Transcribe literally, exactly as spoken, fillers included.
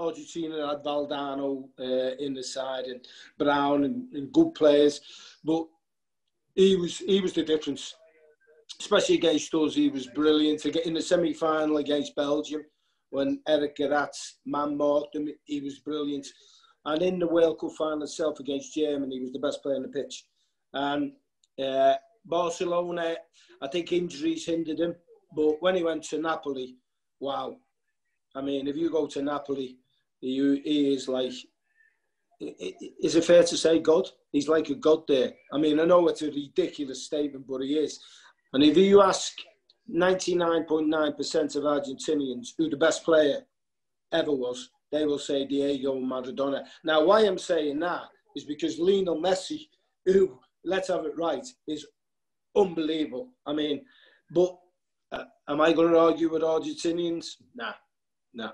Argentina had Valdano uh, in the side, and Brown, and, and good players, but he was he was the difference. Especially against us, he was brilliant. To get in the semi-final against Belgium, when Eric Garat man marked him, he was brilliant. And in the World Cup final itself against Germany, he was the best player on the pitch. And uh, Barcelona, I think injuries hindered him. But when he went to Napoli, wow! I mean, if you go to Napoli, you, he is like, is it fair to say God? He's like a God there. I mean, I know it's a ridiculous statement, but he is. And if you ask ninety-nine point nine percent of Argentinians who the best player ever was, they will say Diego Maradona. Now, why I'm saying that is because Lionel Messi, who, let's have it right, is unbelievable. I mean, but uh, am I going to argue with Argentinians? Nah, nah.